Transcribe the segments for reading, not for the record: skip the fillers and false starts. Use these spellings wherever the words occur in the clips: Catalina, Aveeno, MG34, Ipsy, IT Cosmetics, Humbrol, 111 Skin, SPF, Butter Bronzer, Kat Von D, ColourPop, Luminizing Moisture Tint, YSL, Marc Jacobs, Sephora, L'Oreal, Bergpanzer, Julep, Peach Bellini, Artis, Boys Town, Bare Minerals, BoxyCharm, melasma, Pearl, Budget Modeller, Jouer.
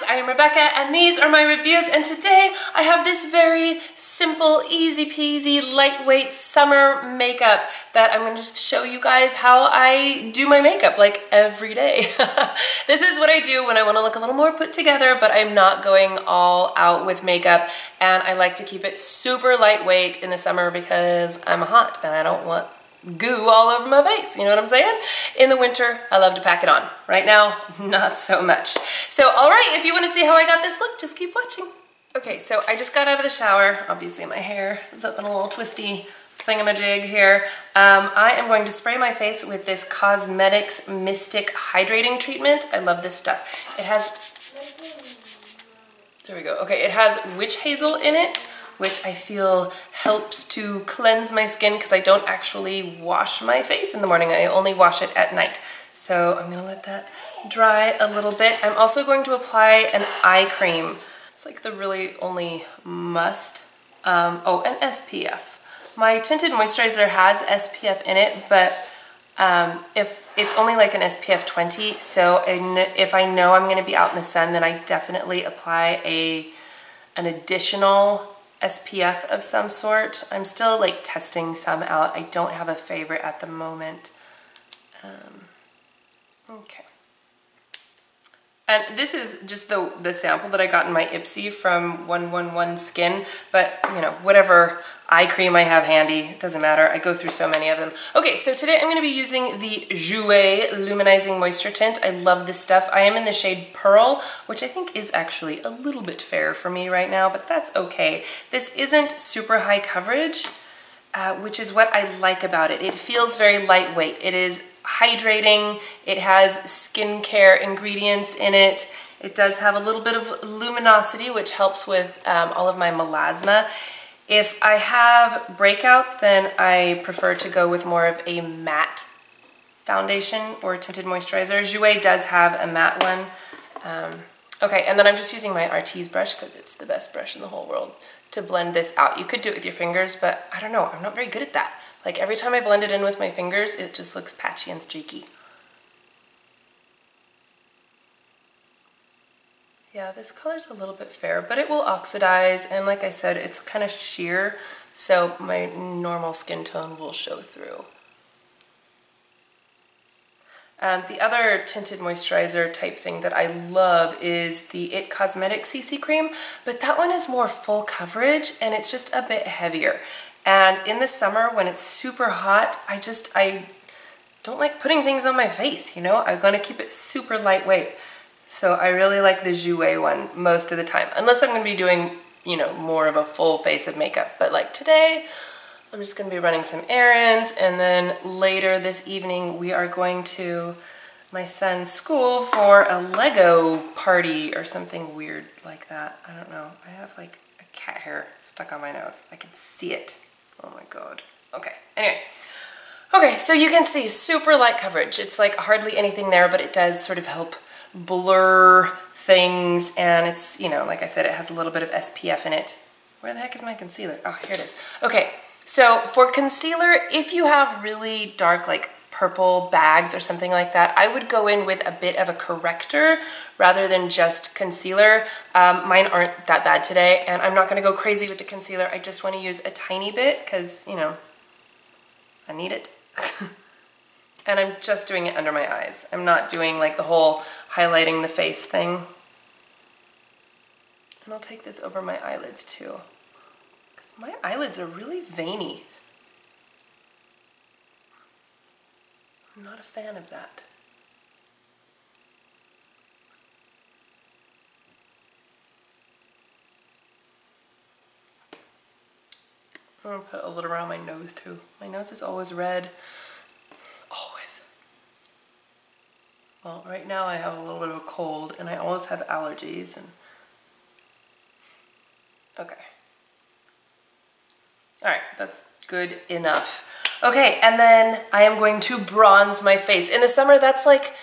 guys, I am Rebecca and these are my reviews, and today I have this very simple, easy peasy, lightweight summer makeup that I'm going to just show you guys how I do my makeup like every day. This is what I do when I want to look a little more put together, but I'm not going all out with makeup, and I like to keep it super lightweight in the summer because I'm hot and I don't want goo all over my face, you know what I'm saying? In the winter, I love to pack it on. Right now, not so much. So, all right, if you want to see how I got this look, just keep watching. Okay, so I just got out of the shower. Obviously, my hair is up in a little twisty thingamajig here. I am going to spray my face with this Cosmetics Mystic Hydrating Treatment. I love this stuff. It has... there we go. Okay, it has witch hazel in it, which I feel helps to cleanse my skin because I don't actually wash my face in the morning. I only wash it at night. So I'm gonna let that dry a little bit. I'm also going to apply an eye cream. It's like the really only must. Oh, an SPF. My tinted moisturizer has SPF in it, but if it's only like an SPF 20, so if I know I'm gonna be out in the sun, then I definitely apply an additional SPF of some sort. I'm still like testing some out. I don't have a favorite at the moment. Okay. And this is just the sample that I got in my Ipsy from 111 Skin, but you know, whatever eye cream I have handy, it doesn't matter. I go through so many of them. Okay, so today I'm gonna be using the Jouer Luminizing Moisture Tint. I love this stuff. I am in the shade Pearl, which I think is actually a little bit fair for me right now, but that's okay. This isn't super high coverage, which is what I like about it. It feels very lightweight. It is hydrating, it has skincare ingredients in it. It does have a little bit of luminosity, which helps with all of my melasma. If I have breakouts, then I prefer to go with more of a matte foundation or tinted moisturizer. Jouer does have a matte one. Okay, and then I'm just using my Artis brush because it's the best brush in the whole world to blend this out. You could do it with your fingers, but I don't know, I'm not very good at that. Like every time I blend it in with my fingers, it just looks patchy and streaky. Yeah, this color's a little bit fair, but it will oxidize, and like I said, it's kind of sheer, so my normal skin tone will show through. And the other tinted moisturizer type thing that I love is the IT Cosmetics CC Cream, but that one is more full coverage, and it's just a bit heavier. And in the summer when it's super hot, I don't like putting things on my face, you know? I'm gonna keep it super lightweight. So I really like the Jouer one most of the time, unless I'm gonna be doing, you know, more of a full face of makeup. But like today, I'm just gonna be running some errands, and then later this evening we are going to my son's school for a Lego party or something weird like that. I don't know, I have like a cat hair stuck on my nose. I can see it. Oh my god. Okay, anyway. Okay, so you can see super light coverage. It's like hardly anything there, but it does sort of help blur things, and it's, you know, like I said, it has a little bit of SPF in it. Where the heck is my concealer? Oh, here it is. Okay, so for concealer, if you have really dark, like purple bags or something like that, I would go in with a bit of a corrector rather than just concealer. Mine aren't that bad today, and I'm not gonna go crazy with the concealer. I just wanna use a tiny bit because, you know, I need it. And I'm just doing it under my eyes. I'm not doing like the whole highlighting the face thing. And I'll take this over my eyelids too, because my eyelids are really veiny. I'm not a fan of that. I'm gonna put a little around my nose too. My nose is always red. Always. Well, right now I have a little bit of a cold, and I always have allergies. And okay. All right, that's good enough. Okay, and then I am going to bronze my face. In the summer, that's like,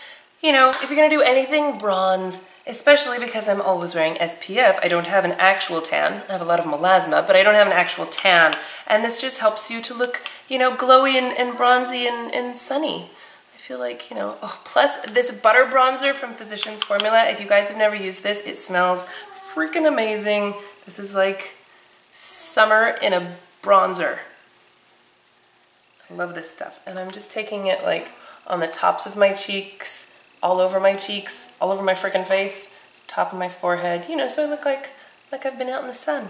you know, if you're gonna do anything, bronze, especially because I'm always wearing SPF. I don't have an actual tan. I have a lot of melasma, but I don't have an actual tan. And this just helps you to look, you know, glowy and bronzy and sunny. I feel like, you know, oh, plus this Butter Bronzer from Physicians Formula, if you guys have never used this, it smells freaking amazing. This is like summer in a bronzer. I love this stuff. And I'm just taking it like on the tops of my cheeks, all over my cheeks, all over my freaking face, top of my forehead, you know, so I look like I've been out in the sun.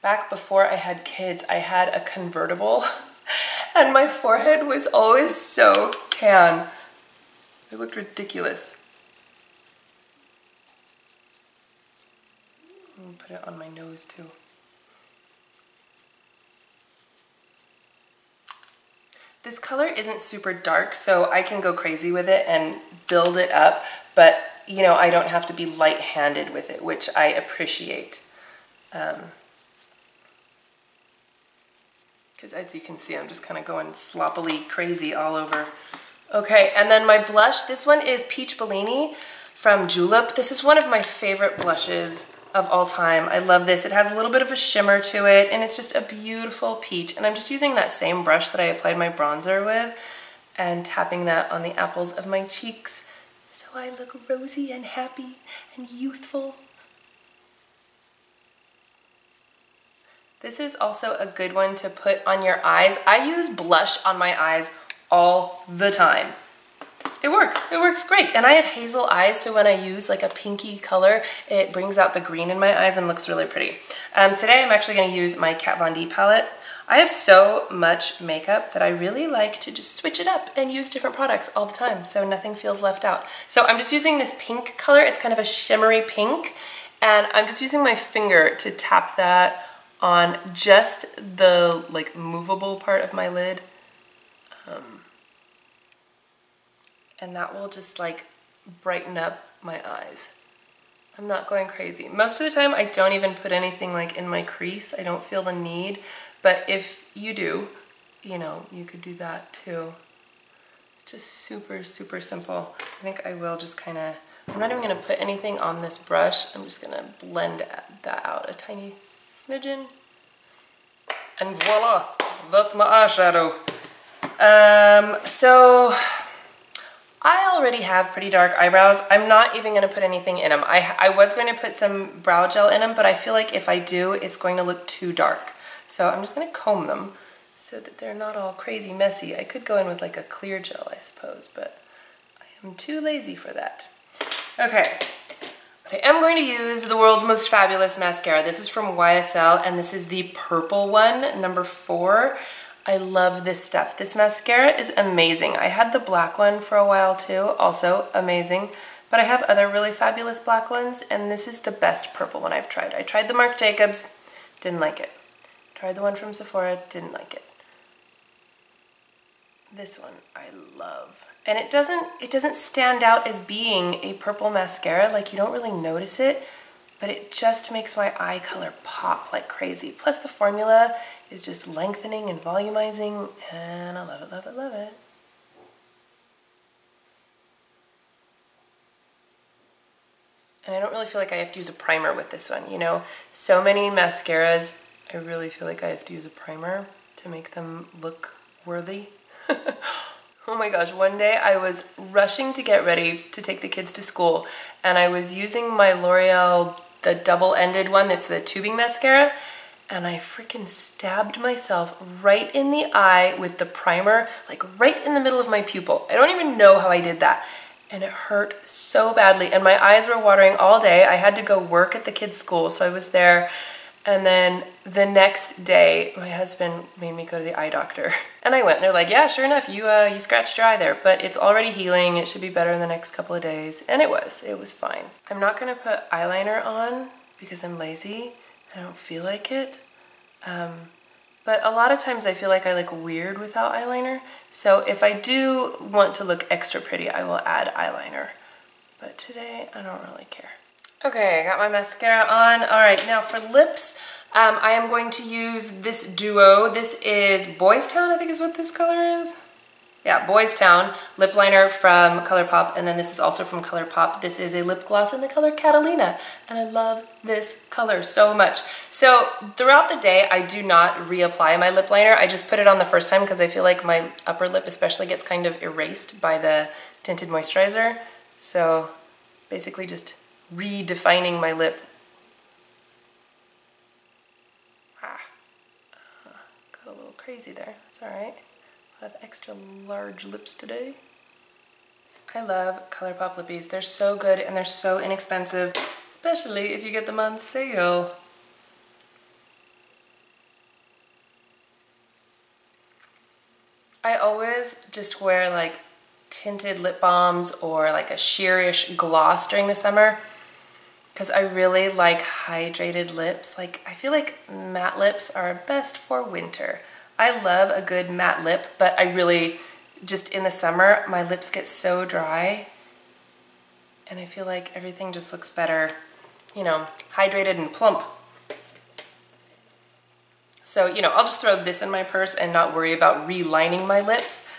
Back before I had kids, I had a convertible and my forehead was always so tan. It looked ridiculous. I'm gonna put it on my nose too. This color isn't super dark, so I can go crazy with it and build it up, but you know, I don't have to be light-handed with it, which I appreciate. Because as you can see, I'm just kind of going sloppily crazy all over. Okay, and then my blush. This one is Peach Bellini from Julep. This is one of my favorite blushes of all time. I love this. It has a little bit of a shimmer to it, and it's just a beautiful peach. And I'm just using that same brush that I applied my bronzer with and tapping that on the apples of my cheeks so I look rosy and happy and youthful. This is also a good one to put on your eyes. I use blush on my eyes all the time. It works great. And I have hazel eyes, so when I use like a pinky color, it brings out the green in my eyes and looks really pretty. Today I'm actually gonna use my Kat Von D palette. I have so much makeup that I really like to just switch it up and use different products all the time, so nothing feels left out. So I'm just using this pink color. It's kind of a shimmery pink, and I'm just using my finger to tap that on just the like movable part of my lid, and that will just like brighten up my eyes. I'm not going crazy. Most of the time I don't even put anything like in my crease. I don't feel the need, but if you do, you know, you could do that too. It's just super, super simple. I think I will just kind of, I'm not even gonna put anything on this brush. I'm just gonna blend that out a tiny smidgen, and voila, that's my eyeshadow. So I already have pretty dark eyebrows. I'm not even going to put anything in them. I was going to put some brow gel in them, but I feel like if I do, it's going to look too dark. So I'm just going to comb them so that they're not all crazy messy. I could go in with like a clear gel, I suppose, but I am too lazy for that. Okay. I am going to use the world's most fabulous mascara. This is from YSL, and this is the purple one, number 4. I love this stuff. This mascara is amazing. I had the black one for a while too, also amazing. But I have other really fabulous black ones, and this is the best purple one I've tried. I tried the Marc Jacobs, didn't like it. Tried the one from Sephora, didn't like it. This one I love. And it doesn't stand out as being a purple mascara, like you don't really notice it, but it just makes my eye color pop like crazy. Plus the formula is just lengthening and volumizing, and I love it, love it, love it. And I don't really feel like I have to use a primer with this one, you know? So many mascaras, I really feel like I have to use a primer to make them look worthy. Oh my gosh, one day I was rushing to get ready to take the kids to school, and I was using my L'Oreal, the double-ended one that's the tubing mascara, and I freaking stabbed myself right in the eye with the primer, like right in the middle of my pupil. I don't even know how I did that, and it hurt so badly, and my eyes were watering all day. I had to go work at the kids' school, so I was there. And then the next day, my husband made me go to the eye doctor. And I went, they're like, yeah, sure enough, you scratched your eye there, but it's already healing. It should be better in the next couple of days. And it was fine. I'm not gonna put eyeliner on because I'm lazy. I don't feel like it. But a lot of times I feel like I look weird without eyeliner. So if I do want to look extra pretty, I will add eyeliner. But today, I don't really care. Okay, I got my mascara on. All right, now for lips, I am going to use this duo. This is Boys Town, I think is what this color is. Yeah, Boys Town lip liner from ColourPop, and then this is also from ColourPop. This is a lip gloss in the color Catalina, and I love this color so much. So throughout the day, I do not reapply my lip liner. I just put it on the first time because I feel like my upper lip especially gets kind of erased by the tinted moisturizer. So basically just redefining my lip. Ah, got a little crazy there, that's all right. I have extra large lips today. I love ColourPop lippies. They're so good and they're so inexpensive, especially if you get them on sale. I always just wear like tinted lip balms or like a sheerish gloss during the summer because I really like hydrated lips. Like, I feel like matte lips are best for winter. I love a good matte lip, but I really, just in the summer, my lips get so dry and I feel like everything just looks better, you know, hydrated and plump. So, you know, I'll just throw this in my purse and not worry about relining my lips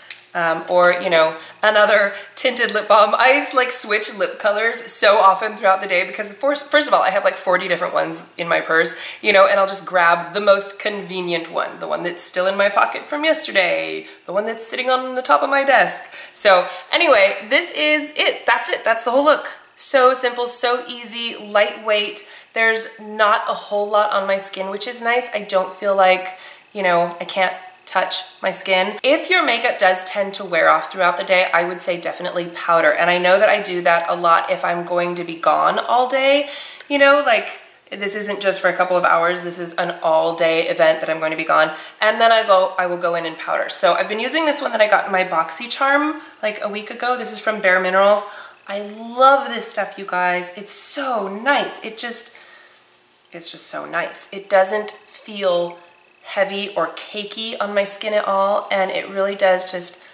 or, you know, another tinted lip balm. I like switch lip colors so often throughout the day because first of all, I have like 40 different ones in my purse, you know, and I'll just grab the most convenient one, the one that's still in my pocket from yesterday, the one that's sitting on the top of my desk. So anyway, this is it. That's it. That's the whole look. So simple, so easy, lightweight. There's not a whole lot on my skin, which is nice. I don't feel like, you know, I can't touch my skin. If your makeup does tend to wear off throughout the day, I would say definitely powder. And I know that I do that a lot if I'm going to be gone all day. You know, like this isn't just for a couple of hours. This is an all day event that I'm going to be gone. And then I will go in and powder. So I've been using this one that I got in my BoxyCharm like a week ago. This is from Bare Minerals. I love this stuff, you guys. It's so nice. It's just so nice. It doesn't feel heavy or cakey on my skin at all, and it really does just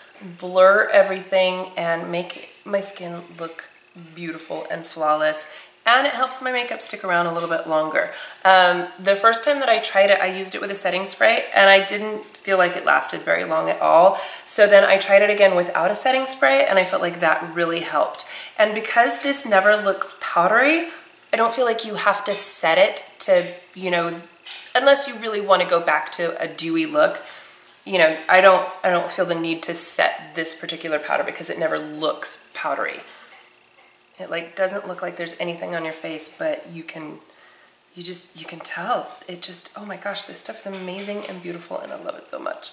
blur everything and make my skin look beautiful and flawless, and it helps my makeup stick around a little bit longer. The first time that I tried it, I used it with a setting spray and I didn't feel like it lasted very long at all. So then I tried it again without a setting spray and I felt like that really helped. And because this never looks powdery, I don't feel like you have to set it to, you know, unless you really want to go back to a dewy look. You know, I don't feel the need to set this particular powder because it never looks powdery. It like doesn't look like there's anything on your face, but you can tell. It just, oh my gosh, this stuff is amazing and beautiful and I love it so much.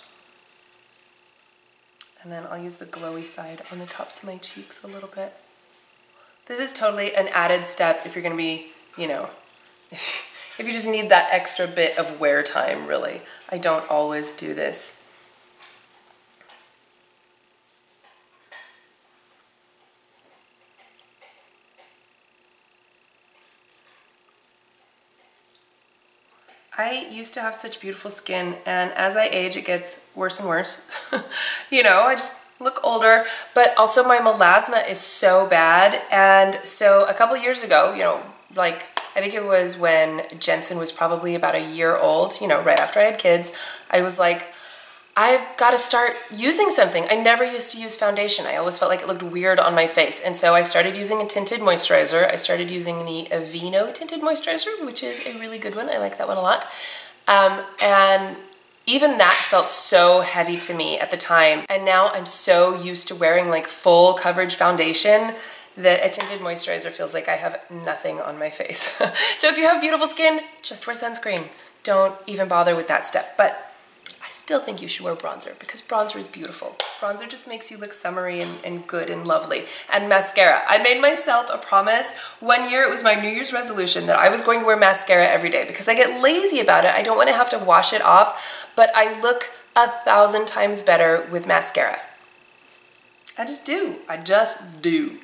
And then I'll use the glowy side on the tops of my cheeks a little bit. This is totally an added step if you're going to be, you know, if you just need that extra bit of wear time, really. I don't always do this. I used to have such beautiful skin, and as I age, it gets worse and worse. You know, I just look older, but also my melasma is so bad. And so a couple years ago, you know, like, I think it was when Jensen was probably about a year old, you know, right after I had kids, I was like, I've got to start using something. I never used to use foundation. I always felt like it looked weird on my face. And so I started using a tinted moisturizer. I started using the Aveeno tinted moisturizer, which is a really good one. I like that one a lot. And even that felt so heavy to me at the time. And now I'm so used to wearing like full coverage foundation that a tinted moisturizer feels like I have nothing on my face. So if you have beautiful skin, just wear sunscreen. Don't even bother with that step. But I still think you should wear bronzer because bronzer is beautiful. Bronzer just makes you look summery and good and lovely. And mascara. I made myself a promise. One year it was my New Year's resolution that I was going to wear mascara every day because I get lazy about it. I don't want to have to wash it off, but I look 1,000 times better with mascara. I just do. I just do.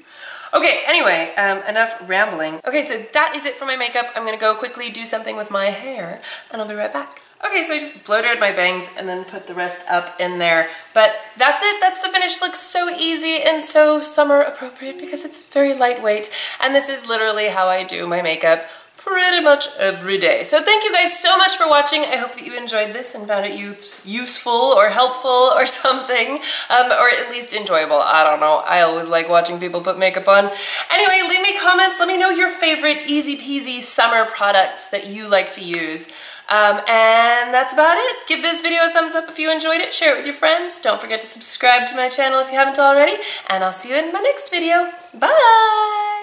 Okay, anyway, enough rambling. Okay, so that is it for my makeup. I'm gonna go quickly do something with my hair and I'll be right back. Okay, so I just blow dried my bangs and then put the rest up in there. But that's it, that's the finished look. So easy and so summer appropriate because it's very lightweight. And this is literally how I do my makeup pretty much every day. So thank you guys so much for watching. I hope that you enjoyed this and found it useful or helpful or something, or at least enjoyable. I don't know. I always like watching people put makeup on. Anyway, leave me comments. Let me know your favorite easy peasy summer products that you like to use. And that's about it. Give this video a thumbs up if you enjoyed it. Share it with your friends. Don't forget to subscribe to my channel if you haven't already. And I'll see you in my next video. Bye!